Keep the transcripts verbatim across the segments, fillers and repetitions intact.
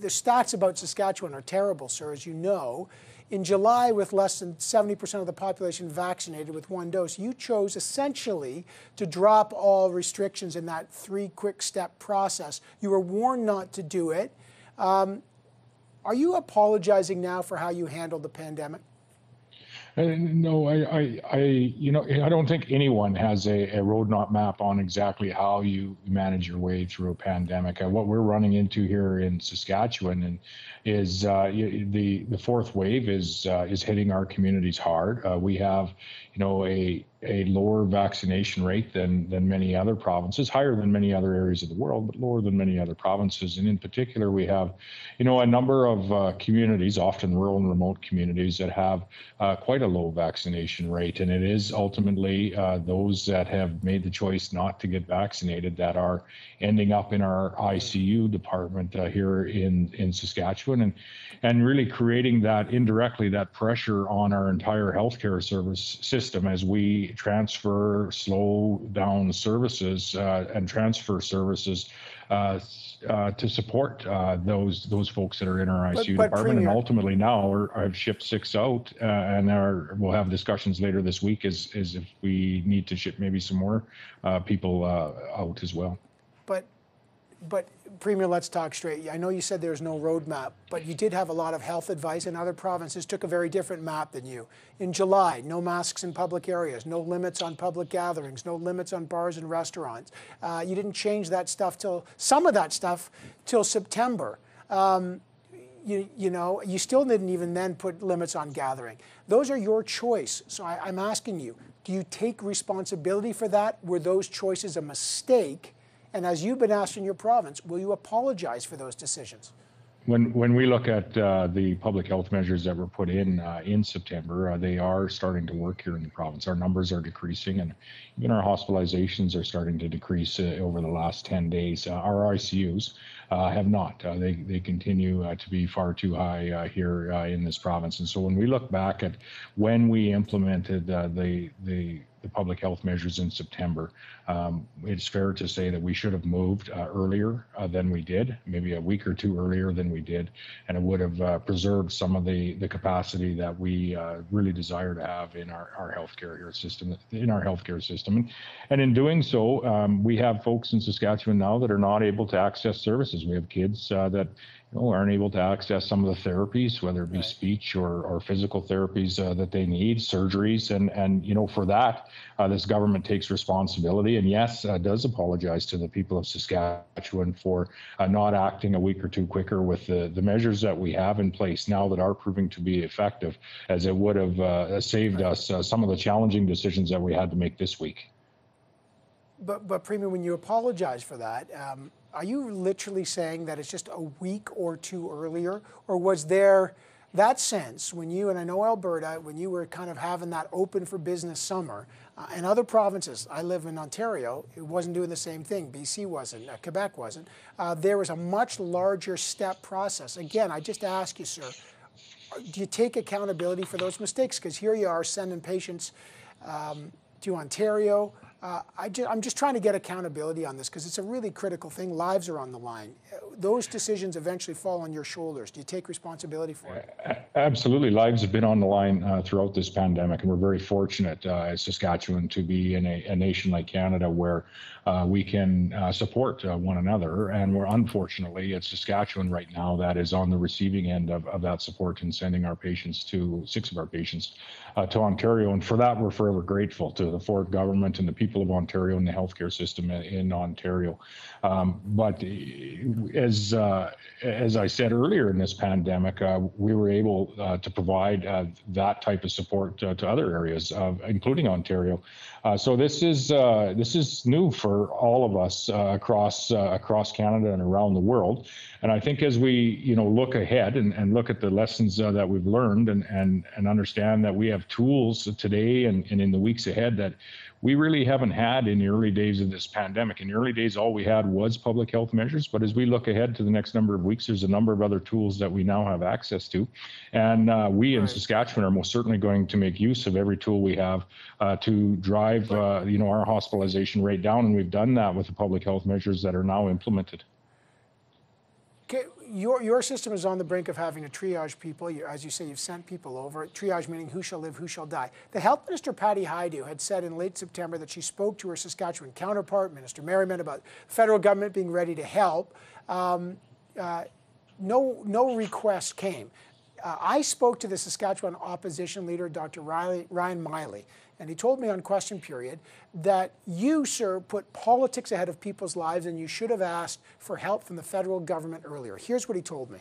the stats about Saskatchewan are terrible, sir, as you know. In July, with less than seventy percent of the population vaccinated with one dose, you chose essentially to drop all restrictions in that three-quick-step process. You were warned not to do it. Um, are you apologizing now for how you handled the pandemic? Uh, no, I, I, I, you know, I don't think anyone has a, a roadmap map on exactly how you manage your way through a pandemic. Uh, what we're running into here in Saskatchewan and is uh, the the fourth wave is uh, is hitting our communities hard. Uh, we have, you know, a a lower vaccination rate than than many other provinces, higher than many other areas of the world, but lower than many other provinces. And in particular, we have, you know, a number of uh, communities, often rural and remote communities, that have uh, quite a low vaccination rate. And it is ultimately uh, those that have made the choice not to get vaccinated that are ending up in our I C U department uh, here in, in Saskatchewan, and and really creating that indirectly, that pressure on our entire healthcare service system as we transfer, slow down services uh, and transfer services uh, uh, to support uh, those those folks that are in our I C U but, but department. Premier. And ultimately now I've shipped six out uh, and our, we'll have discussions later this week as, as if we need to ship maybe some more uh, people uh, out as well. But, but Premier, let's talk straight. I know you said there's no roadmap, but you did have a lot of health advice, and other provinces took a very different map than you. In July, no masks in public areas, no limits on public gatherings, no limits on bars and restaurants. Uh, you didn't change that stuff till, some of that stuff, till September. Um, you, you know, you still didn't even then put limits on gathering. Those are your choice, so I, I'm asking you, do you take responsibility for that? Were those choices a mistake? And as you've been asked in your province, will you apologize for those decisions? When when we look at uh, the public health measures that were put in uh, in September, uh, they are starting to work here in the province. Our numbers are decreasing, and even our hospitalizations are starting to decrease uh, over the last ten days. Uh, our I C Us uh, have not. Uh, they, they continue uh, to be far too high uh, here uh, in this province. And so when we look back at when we implemented uh, the the the public health measures in September, um, it's fair to say that we should have moved uh, earlier uh, than we did, maybe a week or two earlier than we did, and it would have uh, preserved some of the, the capacity that we uh, really desire to have in our, our healthcare here system, in our healthcare system. And, and in doing so, um, we have folks in Saskatchewan now that are not able to access services. We have kids uh, that you know, aren't able to access some of the therapies, whether it be right. speech or, or physical therapies uh, that they need, surgeries, and, and you know, for that, Uh, this government takes responsibility, and yes, uh, does apologize to the people of Saskatchewan for uh, not acting a week or two quicker with the, the measures that we have in place now that are proving to be effective, as it would have uh, saved us uh, some of the challenging decisions that we had to make this week. But, but Premier, when you apologize for that, um, are you literally saying that it's just a week or two earlier, or was there that sense when you, and I know Alberta, when you were kind of having that open for business summer, uh, and other provinces, I live in Ontario, it wasn't doing the same thing, B C wasn't, uh, Quebec wasn't, uh, there was a much larger step process. Again, I just ask you, sir, do you take accountability for those mistakes? Because here you are sending patients um, to Ontario. Uh, I ju- I'm just trying to get accountability on this because it's a really critical thing. Lives are on the line. Those decisions eventually fall on your shoulders. Do you take responsibility for it? Absolutely. Lives have been on the line uh, throughout this pandemic, and we're very fortunate uh, as Saskatchewan to be in a, a nation like Canada where uh, we can uh, support uh, one another. And we're unfortunately at Saskatchewan right now that is on the receiving end of, of that support and sending our patients to, six of our patients, uh, to Ontario. And for that, we're forever grateful to the Ford government and the people of Ontario and the healthcare system in Ontario. Um, but as uh, as I said earlier in this pandemic, uh, we were able uh, to provide uh, that type of support uh, to other areas, uh, including Ontario. Uh, so this is uh, this is new for all of us uh, across uh, across Canada and around the world. And I think as we you know look ahead and, and look at the lessons uh, that we've learned and, and and understand that we have tools today and, and in the weeks ahead that we really haven't had in the early days of this pandemic. In the early days, all we had was public health measures, but as we look ahead to the next number of weeks, there's a number of other tools that we now have access to. And uh, we in right. Saskatchewan are most certainly going to make use of every tool we have uh, to drive uh, you know, our hospitalization rate down, and we've done that with the public health measures that are now implemented. Your, your system is on the brink of having to triage people. You, as you say, you've sent people over. Triage meaning who shall live, who shall die. The Health Minister, Patty Hajdu, had said in late September that she spoke to her Saskatchewan counterpart, Minister Merriman, about federal government being ready to help. Um, uh, no, no request came. Uh, I spoke to the Saskatchewan opposition leader, Doctor Riley, Ryan Miley, and he told me on question period that you, sir, put politics ahead of people's lives and you should have asked for help from the federal government earlier. Here's what he told me.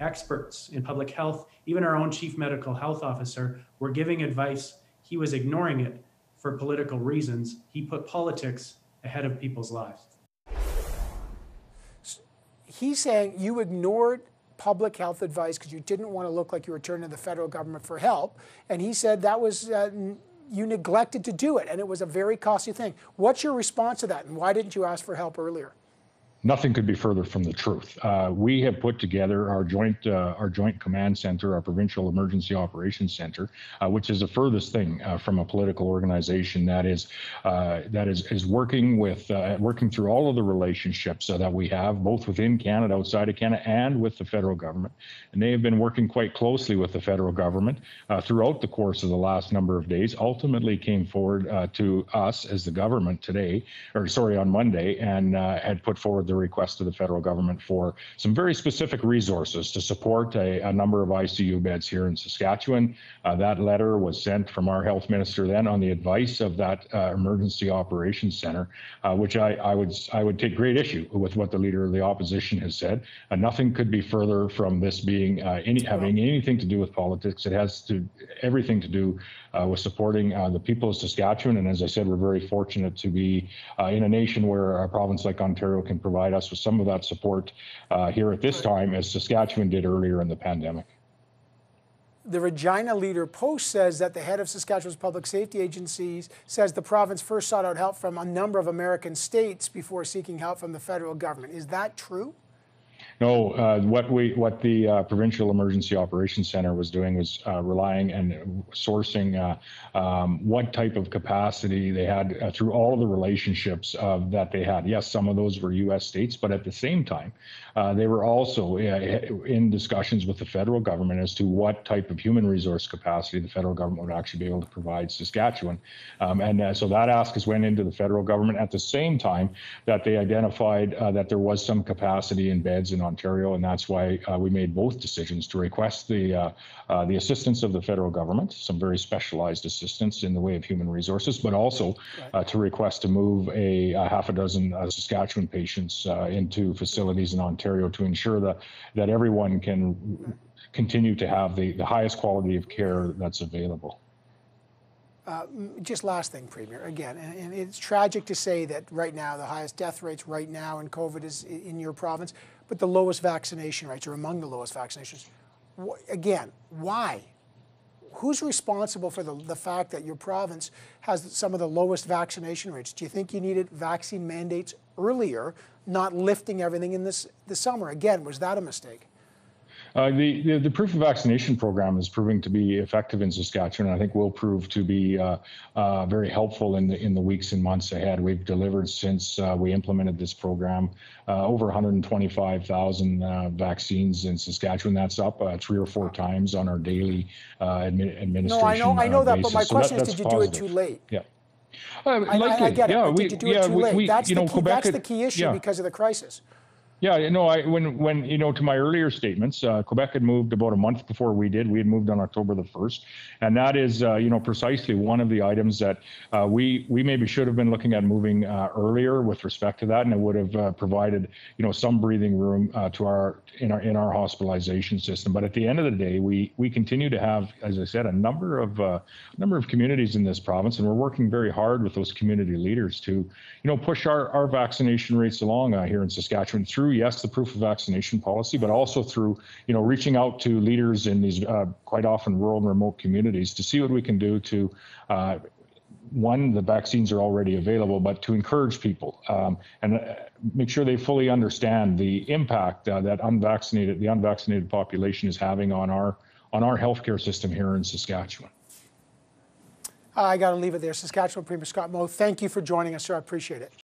Experts in public health, even our own chief medical health officer, were giving advice. He was ignoring it for political reasons. He put politics ahead of people's lives. He's saying you ignored public health advice because you didn't want to look like you were turning to the federal government for help. And he said that was, uh, you neglected to do it, and it was a very costly thing. What's your response to that, and why didn't you ask for help earlier? Nothing could be further from the truth. Uh, we have put together our joint uh, our joint command center, our provincial emergency operations center, uh, which is the furthest thing uh, from a political organization that is uh, that is is working with uh, working through all of the relationships uh, that we have, both within Canada, outside of Canada, and with the federal government. And they have been working quite closely with the federal government uh, throughout the course of the last number of days. Ultimately, came forward uh, to us as the government today, or sorry, on Monday, and uh, had put forward the request to the federal government for some very specific resources to support a, a number of I C U beds here in Saskatchewan. Uh, that letter was sent from our health minister then on the advice of that uh, emergency operations center, uh, which I, I would I would take great issue with what the leader of the opposition has said. Uh, nothing could be further from this being uh, any having anything to do with politics. It has to everything to do uh, with supporting uh, the people of Saskatchewan. And as I said, we're very fortunate to be uh, in a nation where a province like Ontario can provide us with some of that support uh, here at this time, as Saskatchewan did earlier in the pandemic. The Regina Leader Post says that the head of Saskatchewan's public safety agencies says the province first sought out help from a number of American states before seeking help from the federal government. Is that true? No, uh, what we what the uh, Provincial Emergency Operations Center was doing was uh, relying and sourcing uh, um, what type of capacity they had uh, through all of the relationships uh, that they had. Yes, some of those were U S states, but at the same time, uh, they were also uh, in discussions with the federal government as to what type of human resource capacity the federal government would actually be able to provide Saskatchewan. Um, and uh, so that ask went into the federal government at the same time that they identified uh, that there was some capacity in beds in Ontario, and that's why uh, we made both decisions to request the uh, uh, the assistance of the federal government, some very specialized assistance in the way of human resources, but also uh, to request to move a, a half a dozen uh, Saskatchewan patients uh, into facilities in Ontario to ensure that that everyone can continue to have the, the highest quality of care that's available. Uh, just last thing, Premier, again, and, and it's tragic to say that right now the highest death rates right now in COVID is in your province, but the lowest vaccination rates are among the lowest vaccinations. Again, why? Who's responsible for the, the fact that your province has some of the lowest vaccination rates? Do you think you needed vaccine mandates earlier, not lifting everything in this the summer? Again, was that a mistake? Uh, the, the the proof of vaccination program is proving to be effective in Saskatchewan, and I think will prove to be uh, uh, very helpful in the in the weeks and months ahead. We've delivered since uh, we implemented this program uh, over one hundred twenty-five thousand uh, vaccines in Saskatchewan. That's up uh, three or four times on our daily uh, admi administration. No, I know, I know uh, that, basis. But my so question that, is, did you positive. do it too late? Yeah. Uh, likely, I, I get it. Yeah, we, did you do yeah, it too we, late? We, that's, the know, key, that's the key issue yeah. because of the crisis. Yeah, no, I, when, when, you know, to my earlier statements, uh, Quebec had moved about a month before we did. We had moved on October the first. And that is, uh, you know, precisely one of the items that uh, we, we maybe should have been looking at moving uh, earlier with respect to that. And it would have uh, provided, you know, some breathing room uh, to our in, our, in our hospitalization system. But at the end of the day, we, we continue to have, as I said, a number of, uh, number of communities in this province. And we're working very hard with those community leaders to, you know, push our, our vaccination rates along uh, here in Saskatchewan through, yes, the proof of vaccination policy, but also through, you know, reaching out to leaders in these uh, quite often rural and remote communities to see what we can do to, uh, one, the vaccines are already available, but to encourage people um, and uh, make sure they fully understand the impact uh, that unvaccinated, the unvaccinated population is having on our, on our healthcare system here in Saskatchewan. I got to leave it there. Saskatchewan Premier Scott Moe, thank you for joining us, sir. I appreciate it.